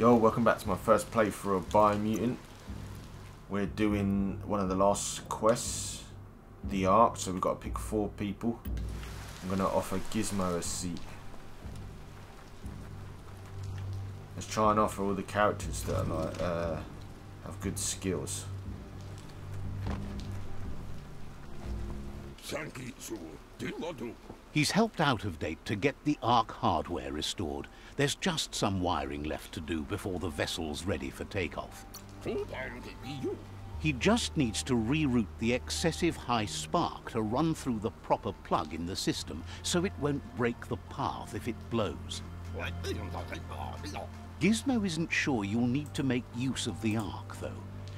Yo, welcome back to my first playthrough of Biomutant. We're doing one of the last quests, The Ark, so we've got to pick 4 people. I'm going to offer Gizmo a seat. Let's try and offer all the characters that are like, have good skills. He's helped out of date to get the Ark hardware restored. There's just some wiring left to do before the vessel's ready for takeoff. He just needs to reroute the excessive high spark to run through the proper plug in the system so it won't break the path if it blows. Gizmo isn't sure you'll need to make use of the Ark, though.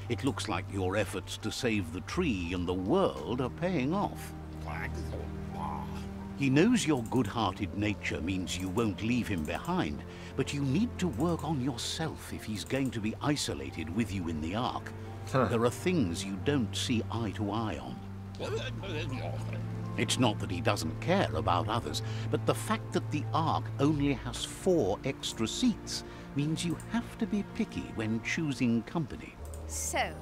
It looks like your efforts to save the tree and the world are paying off. He knows your good-hearted nature means you won't leave him behind, but you need to work on yourself if he's going to be isolated with you in the Ark. There are things you don't see eye to eye on. It's not that he doesn't care about others, but the fact that the Ark only has 4 extra seats means you have to be picky when choosing company. So,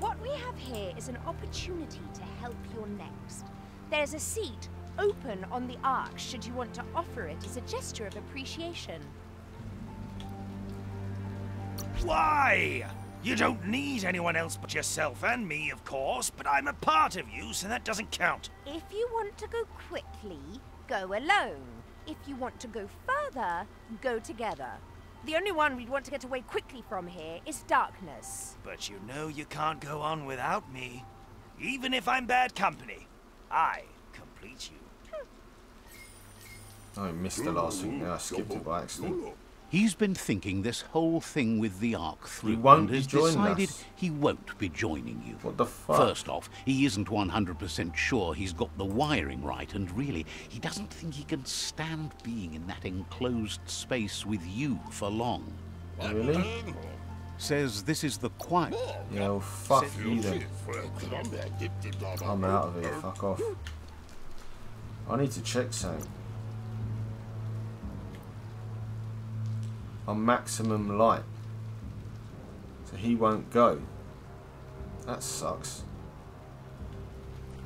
what we have here is an opportunity to help your next. There's a seat open on the Ark should you want to offer it as a gesture of appreciation. Why? You don't need anyone else but yourself and me, of course, but I'm a part of you, so that doesn't count. If you want to go quickly, go alone. If you want to go further, go together. The only one we'd want to get away quickly from here is darkness. But you know you can't go on without me. Even if I'm bad company, I complete you. I missed the last thing. I skipped it by accident. He's been thinking this whole thing with the Ark through and has decided he won't be joining you. What the fuck? First off, he isn't 100% sure he's got the wiring right, and really, he doesn't think he can stand being in that enclosed space with you for long. Really? Says this is the quiet. Yo, fuck you then. I'm out of here, fuck off. I need to check something. On maximum light. So he won't go. That sucks.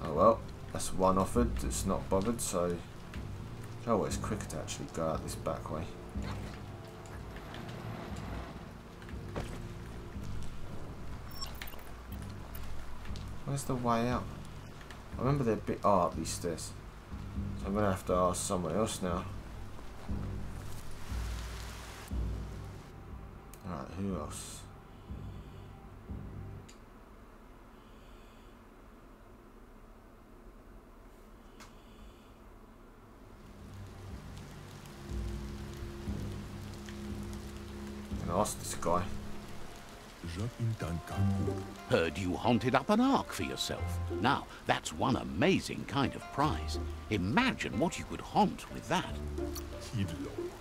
Oh well, that's one offered that's not bothered, so... Oh, it's quicker to actually go out this back way. Where's the way out? I remember they're a bit up these stairs. So I'm going to have to ask someone else now. Alright, who else? I'm going to ask this guy. Heard you hunted up an Ark for yourself. Now, that's one amazing kind of prize. Imagine what you could hunt with that.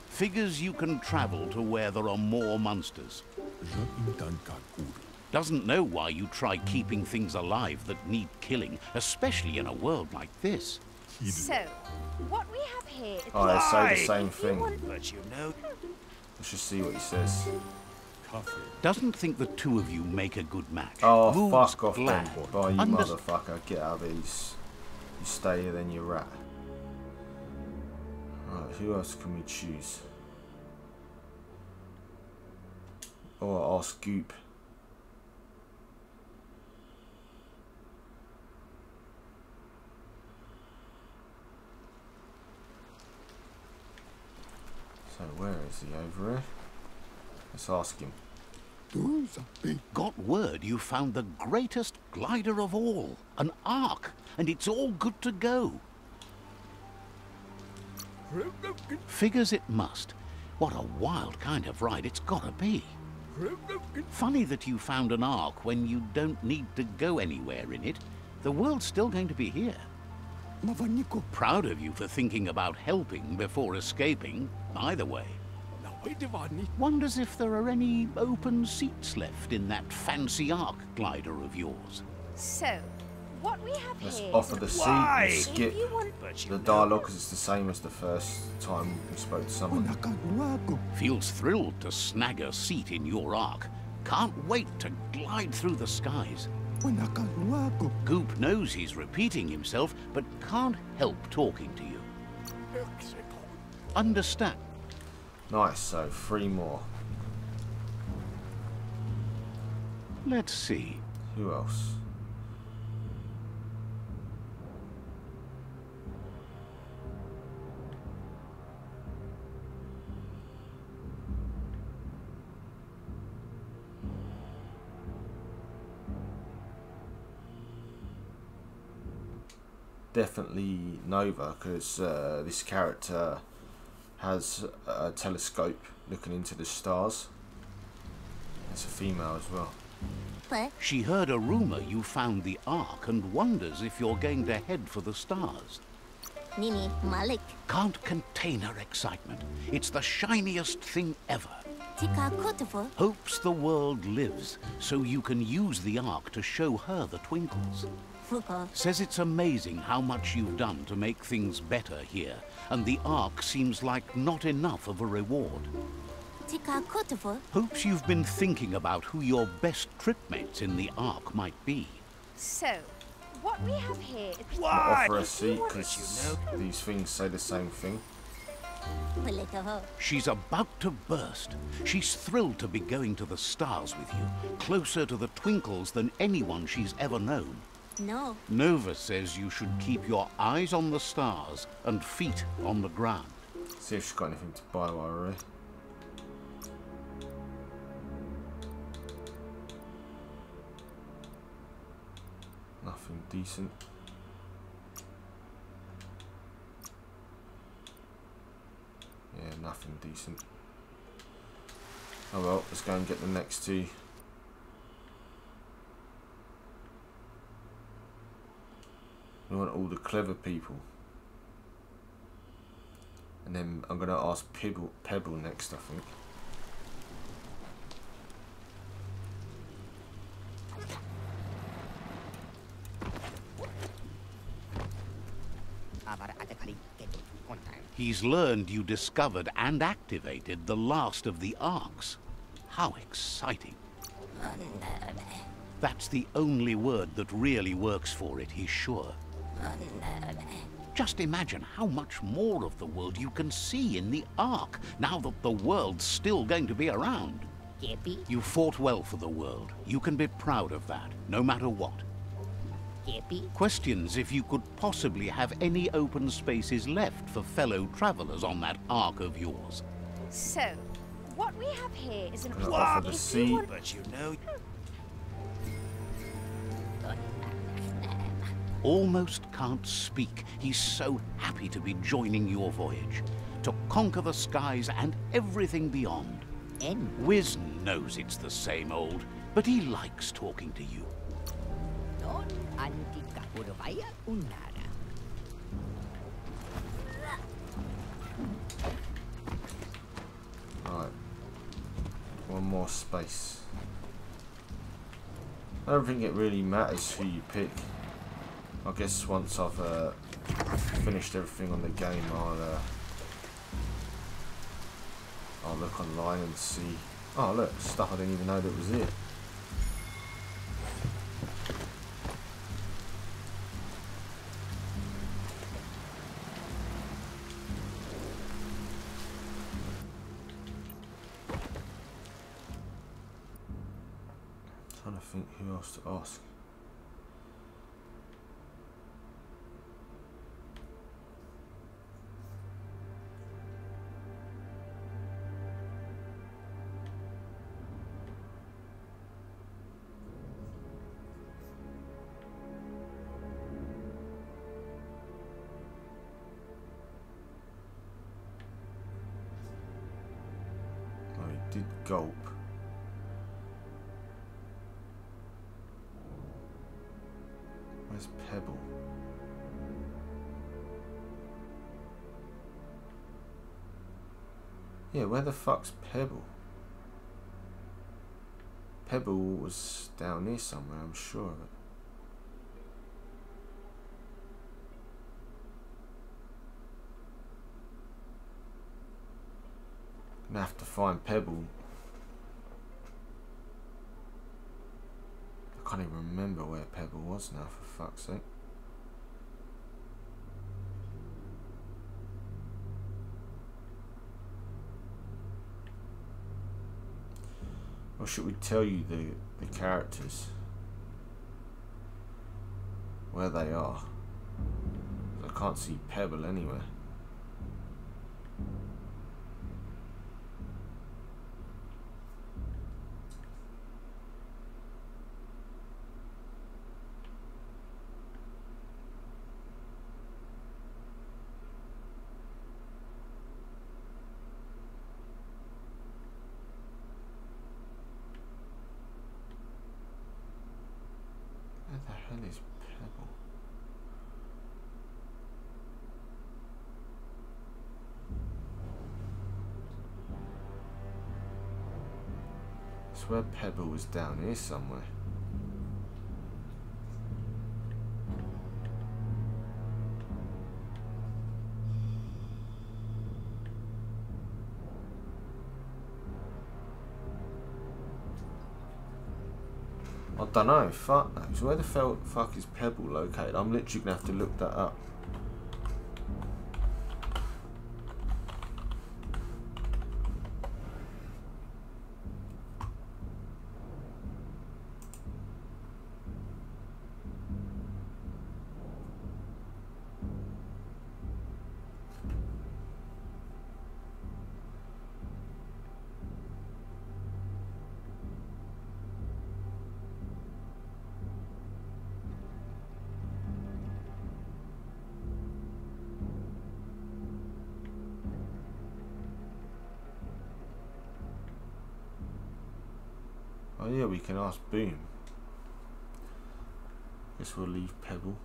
Figures you can travel to where there are more monsters. Doesn't know why you try keeping things alive that need killing, especially in a world like this. So, what we have here is... Oh, they say the same thing. But you know... Let's just see what he says. Doesn't think the two of you make a good match. Oh, fuck off, then. Oh, you motherfucker. Get out of these. You stay here, then you rat. Alright, who else can we choose? Or I'll scoop. So, where is he? Over here? Let's ask him. Got word you found the greatest glider of all, an Ark, and it's all good to go. Figures it must. What a wild kind of ride it's gotta be. Funny that you found an Ark when you don't need to go anywhere in it. The world's still going to be here. Proud of you for thinking about helping before escaping, either way. Wonders if there are any open seats left in that fancy Ark glider of yours. So, What we have Let's here offer the seat and skip the dialogue because it's the same as the first time we spoke to someone. Feels thrilled to snag a seat in your Ark. Can't wait to glide through the skies. Goop knows he's repeating himself, but can't help talking to you. Understand. Nice, so 3 more. Let's see. Who else? Definitely Nova, because this character has a telescope looking into the stars. It's a female as well. She heard a rumor you found the Ark and wonders if you're going to head for the stars. Nini Malik can't contain her excitement. It's the shiniest thing ever. Hopes the world lives so you can use the Ark to show her the twinkles. Says it's amazing how much you've done to make things better here, and the Ark seems like not enough of a reward. Hopes you've been thinking about who your best tripmates in the Ark might be. So, what we have here is... Offer a seat, because these things say the same thing. She's about to burst. She's thrilled to be going to the stars with you, closer to the twinkles than anyone she's ever known. No. Nova says you should keep your eyes on the stars and feet on the ground. See if she's got anything to buy while we're here. Nothing decent. Yeah, nothing decent. Oh well, let's go and get the next 2. We want all the clever people. And then I'm going to ask Pebble next, I think. He's learned you discovered and activated the last of the Arks. How exciting. That's the only word that really works for it, he's sure. Just imagine how much more of the world you can see in the Ark, now that the world's still going to be around. You fought well for the world. You can be proud of that, no matter what. Questions if you could possibly have any open spaces left for fellow travelers on that Ark of yours. So, what we have here is an offer to see, but you know... Almost can't speak. He's so happy to be joining your voyage, to conquer the skies and everything beyond. Wiz knows it's the same old, but he likes talking to you. Right. One more space. I don't think it really matters who you pick. I guess once I've finished everything on the game, I'll look online and see. Oh look, stuff I didn't even know that was here. I'm trying to think who else to ask. Did gulp. Where's Pebble? Yeah, where the fuck's Pebble? Pebble was down here somewhere, I'm sure of it. I'm gonna have to find Pebble. I can't even remember where Pebble was now, for fuck's sake. Or should we tell you the characters? Where they are. I can't see Pebble anywhere. I swear Pebble was down here somewhere. I don't know, fuck knows. Where the fuck is Pebble located? I'm literally gonna have to look that up. Oh yeah, we can ask Boom. Guess we'll leave Pebble.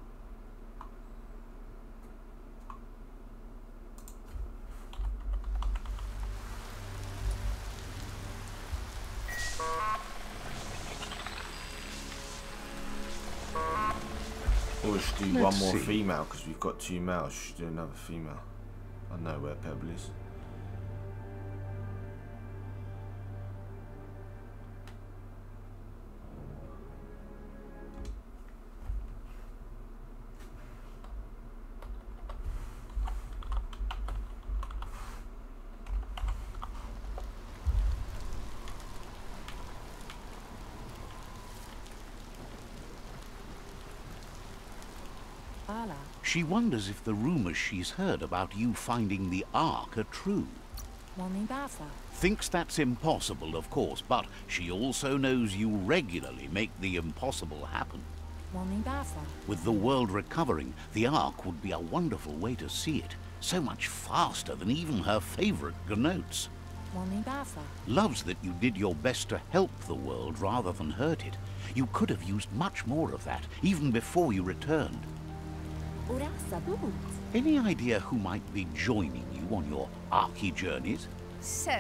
Or we should do one more female, because we've got two males. We should do another female. I know where Pebble is. She wonders if the rumors she's heard about you finding the Ark are true. Thinks that's impossible, of course, but she also knows you regularly make the impossible happen. With the world recovering, the Ark would be a wonderful way to see it, so much faster than even her favorite Gnotes. Loves that you did your best to help the world rather than hurt it. You could have used much more of that, even before you returned. Any idea who might be joining you on your Arky journeys? So,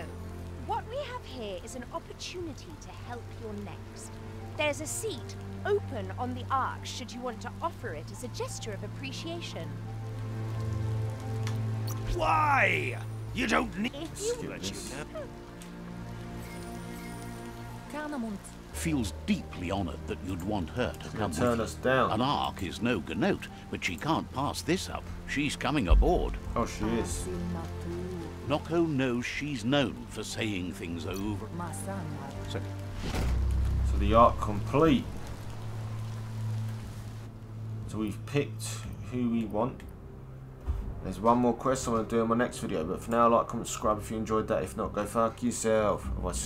what we have here is an opportunity to help your next. There's a seat open on the Ark should you want to offer it as a gesture of appreciation. Why? You don't need Feels deeply honored that you'd want her to come with turn us down. An Ark is no Gnote, but she can't pass this up. She's coming aboard. Oh, she is. Noko knows she's known for saying things over. So the Ark complete. So we've picked who we want. There's one more quest I want to do in my next video, but for now, like, comment, subscribe if you enjoyed that. If not, go fuck yourself.